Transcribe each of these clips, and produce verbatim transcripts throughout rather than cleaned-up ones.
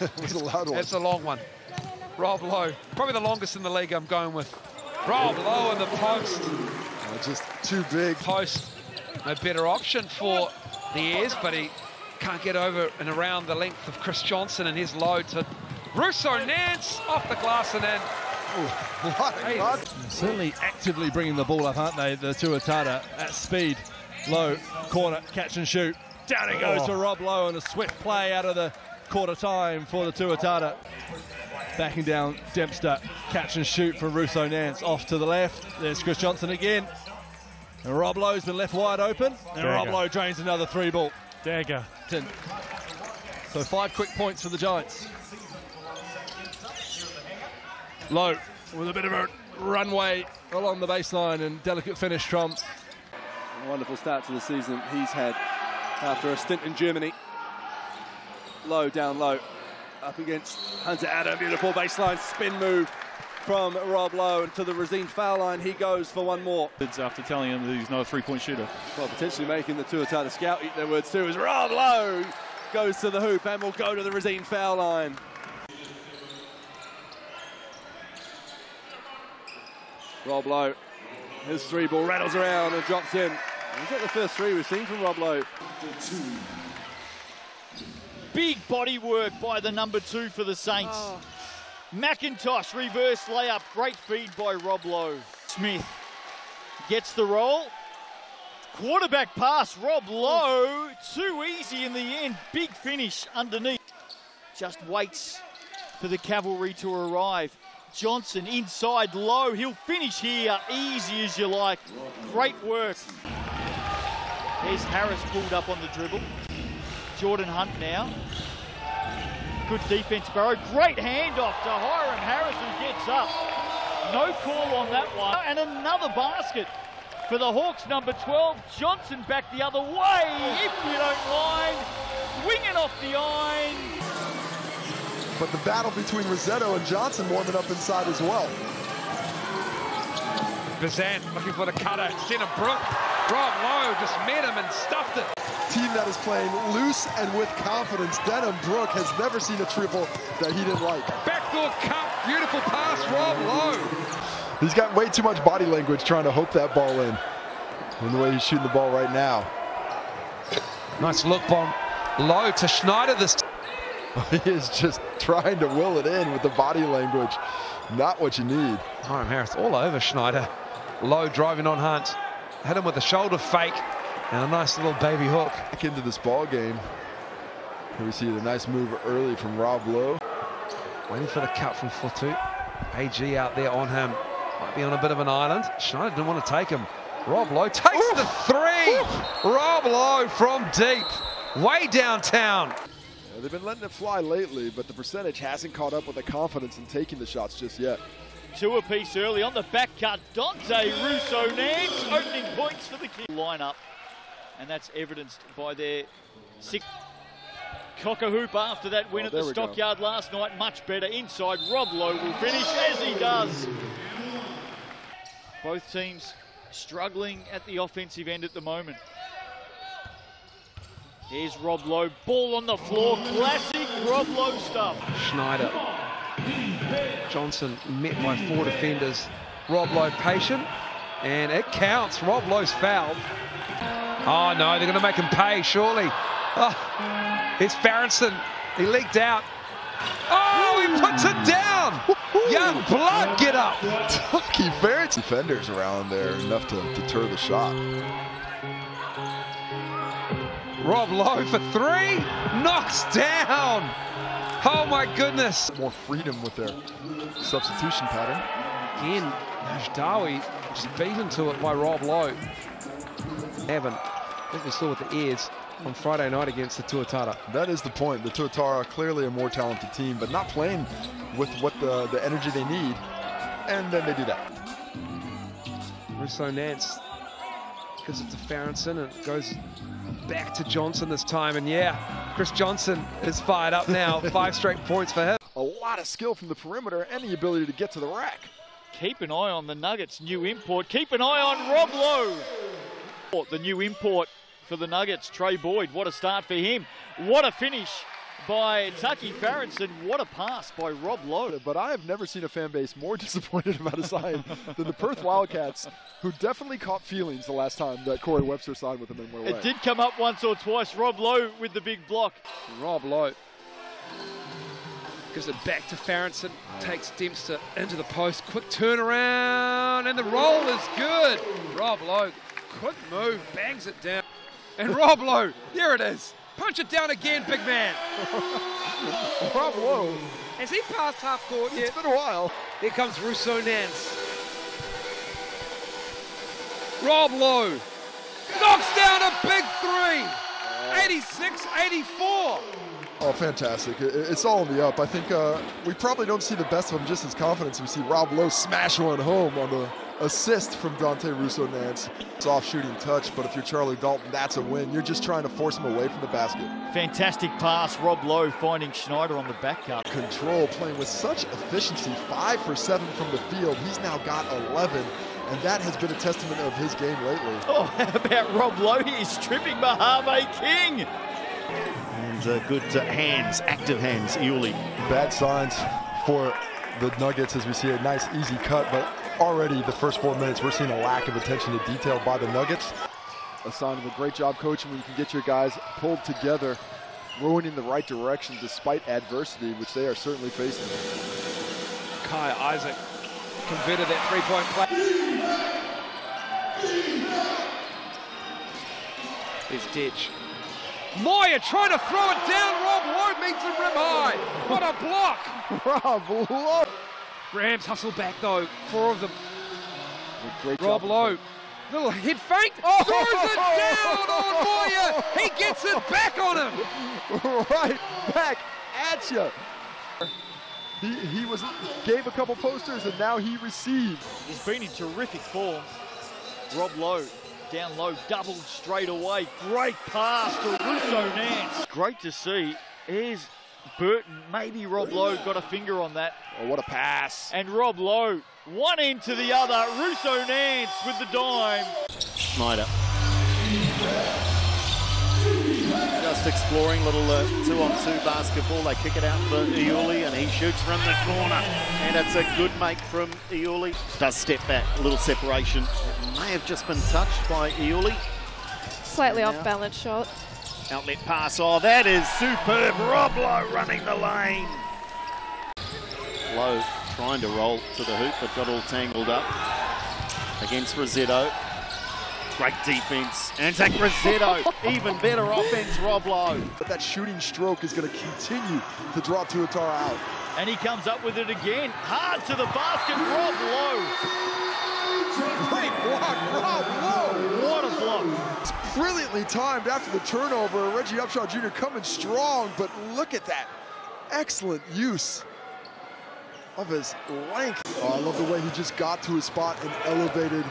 It was a loud one. That's a long one. Rob Lowe, probably the longest in the league I'm going with. Rob Lowe in the post. Oh, just too big. Post, no better option for the Airs, but he can't get over and around the length of Chris Johnson, and his low to Russo Nance, off the glass and in. Ooh, bloody blood. Certainly actively bringing the ball up, aren't they, the Tuatara, at speed. Low, corner, catch and shoot. Down it goes oh. to Rob Lowe, and a swift play out of the quarter time for the Tuatara. Backing down Dempster, catch and shoot from Russo Nance, off to the left. There's Chris Johnson again. And Rob Lowe's been left wide open, and Dagger. Rob Lowe drains another three ball. Dagger. So five quick points for the Giants. Lowe with a bit of a runway along the baseline and delicate finish from. A wonderful start to the season he's had after a stint in Germany. Lowe down low, up against Hunter Adam, beautiful baseline spin move from Rob Lowe, and to the resined foul line he goes for one more. It's after telling him that he's not a three-point shooter. Well, potentially making the Tuatara scout eat their words too, as Rob Lowe goes to the hoop and will go to the resined foul line. Rob Lowe, his three ball rattles around and drops in. Is that the first three we've seen from Rob Lowe? Big body work by the number two for the Saints. Oh. McIntosh, reverse layup, great feed by Rob Lowe. Smith gets the roll. Quarterback pass, Rob Lowe, too easy in the end. Big finish underneath. Just waits for the cavalry to arrive. Johnson inside Lowe, he'll finish here, easy as you like. Great work. There's Harris pulled up on the dribble. Jordan Hunt now. Good defense, Barrow. Great handoff to Hiram Harrison, gets up. No call on that one. And another basket for the Hawks, number twelve. Johnson back the other way, if you don't mind. Swinging off the iron. But the battle between Rosetto and Johnson warming up inside as well. Bazan looking for the cutter. Denham Brooke. Rob Lowe just met him and stuffed it. Team that is playing loose and with confidence. Denham Brooke has never seen a triple that he didn't like. Backdoor cup. Beautiful pass. Rob Lowe. He's got way too much body language trying to hope that ball in. And the way he's shooting the ball right now. Nice look by Lowe to Schneider this time. He is just trying to will it in with the body language. Not what you need. Hiram Harris all over Schneider. Lowe driving on Hunt. Hit him with a shoulder fake and a nice little baby hook. Back into this ball game. Here we see the nice move early from Rob Lowe. Waiting for the cut from Foto. A G out there on him. Might be on a bit of an island. Schneider didn't want to take him. Rob Lowe takes Oof. the three. Oof. Rob Lowe from deep. Way downtown. They've been letting it fly lately, but the percentage hasn't caught up with the confidence in taking the shots just yet. Two apiece early on the back cut. Dante Russo Nance, opening points for the key lineup, and that's evidenced by their six. Cock-a-hoop after that win oh, at the Stockyard go. last night. Much better inside. Rob Lowe will finish as he does. Both teams struggling at the offensive end at the moment. Here's Rob Lowe, ball on the floor, classic Rob Lowe stuff. Schneider, Johnson met by four defenders. Rob Lowe patient, and it counts. Rob Lowe's fouled. Oh no, they're going to make him pay, surely. Oh, it's Ferencen, he leaked out. Oh, he puts it down! Young blood, get up! Tucky Farrington. Defenders around there, enough to deter the shot. Rob Lowe for three, knocks down. Oh my goodness. More freedom with their substitution pattern. Again, Stawi just beaten to it by Rob Lowe. Evan, I think we saw with the Airs on Friday night against the Tuatara. That is the point. The Tuatara clearly a more talented team, but not playing with what the, the energy they need. And then they do that. Russo Nance gives it to Ferencen, and it goes back to Johnson this time, and yeah, Chris Johnson is fired up now. Five straight points for him. A lot of skill from the perimeter and the ability to get to the rack. Keep an eye on the Nuggets, new import. Keep an eye on Rob Lowe. The new import for the Nuggets, Trey Boyd. What a start for him. What a finish by Tucky Farrington. What a pass by Rob Lowe. But I have never seen a fan base more disappointed about a sign than the Perth Wildcats, who definitely caught feelings the last time that Corey Webster signed with them and went away. It did come up once or twice. Rob Lowe with the big block. Rob Lowe gives it back to Ferencen, takes Dempster into the post. Quick turnaround, and the roll is good. Rob Lowe, quick move, bangs it down. And Rob Lowe, there it is. Punch it down again, big man. Rob Lowe. Has he passed half court yet? It's been a while. Here comes Russo Nance. Rob Lowe knocks down a big three. eighty-six eighty-four. Oh, fantastic. It's all on the up. I think uh, we probably don't see the best of him just as confidence. We see Rob Lowe smash one home on the assist from Dante Russo Nance. Soft shooting touch, but if you're Charlie Dalton, that's a win. You're just trying to force him away from the basket. Fantastic pass. Rob Lowe finding Schneider on the back cut. Control, playing with such efficiency. Five for seven from the field. He's now got eleven. And that has been a testament of his game lately. Oh, how about Rob Lowe? He's tripping Mohamed King. And uh, good uh, hands, active hands, Iuli. Bad signs for the Nuggets as we see a nice easy cut, but already the first four minutes we're seeing a lack of attention to detail by the Nuggets. A sign of a great job coaching when you can get your guys pulled together, rowing in the right direction despite adversity, which they are certainly facing. Kai Isaac converted that three-point play. He's ditch. Moya trying to throw it down. Rob Lowe meets him rim high. What a block! Rob Lowe. Rams hustle back though. Four of them. Great Rob Lowe. Little head fake. Oh, throws oh, it down on Moya. He gets it back on him. Right back at you. He, he was gave a couple posters and now he receives. He's been in terrific form. Rob Lowe. Down low, doubled straight away. Great pass to Russo Nance. Great to see. Here's Burton. Maybe Rob Lowe got a finger on that. Oh, what a pass. And Rob Lowe, one end to the other. Russo Nance with the dime. Schneider. Just exploring little uh, two-on-two basketball. They kick it out for Iuli, and he shoots from the corner. And it's a good make from Iuli. Does step back, a little separation. It may have just been touched by Iuli. Slightly off-balance shot. Outlet pass. Oh, that is superb. Rob Lowe running the lane. Lowe trying to roll to the hoop, but got all tangled up against Rosetto. Great defense. Anzac Rosetto, even better offense, Rob Lowe. But that shooting stroke is going to continue to draw Tuatara out. And he comes up with it again. Hard to the basket, Rob Lowe. Great block, Rob Lowe. What a block. It's brilliantly timed after the turnover. Reggie Upshaw Junior coming strong, but look at that. Excellent use of his length. Oh, I love the way he just got to his spot and elevated,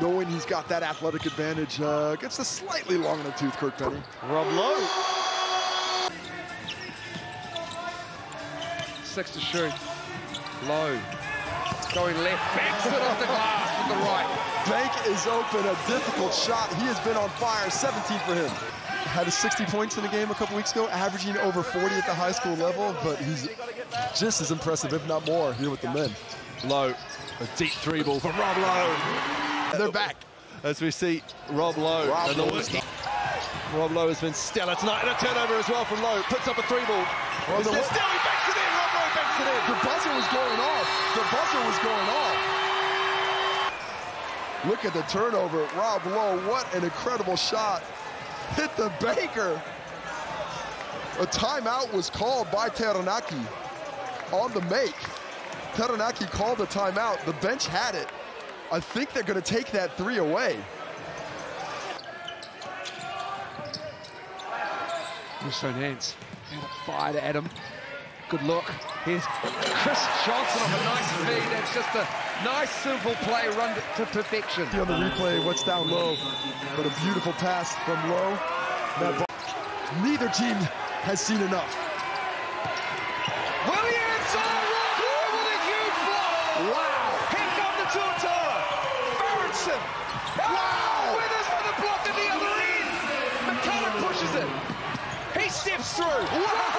knowing he's got that athletic advantage. Uh, gets a slightly long in the tooth, Kirk Penny. Rob Lowe. Six to shoot. Lowe. Going left, banks it off the glass with the right. Bank is open, a difficult shot. He has been on fire, seventeen for him. Had his sixty points in the game a couple weeks ago, averaging over forty at the high school level, but he's just as impressive, if not more, here with the men. Lowe, a deep three ball for Rob Lowe. They're back. As we see Rob Lowe. Rob, and Lowe. Rob Lowe has been stellar tonight, and a turnover as well from Lowe. Puts up a three ball. Well, the Stawi backs it in, Rob Lowe backs it in. The buzzer was going off. The buzzer was going off. Look at the turnover. Rob Lowe, what an incredible shot. Hit the banker. A timeout was called by Taranaki on the make. Taranaki called a timeout. The bench had it. I think they're going to take that three away. Russo Nance. Fired at him. Good look. Here's Chris Johnson on a nice feed. That's just a nice, simple play run to perfection. On the replay, what's down low, but a beautiful pass from Lowe. Neither team has seen enough. Williams on Rob Lowe with a huge block. Wow. Here comes the Tuatara. Ferencen. Wow. Withers with a block at the other end. McCullough pushes it. He steps through. Wow.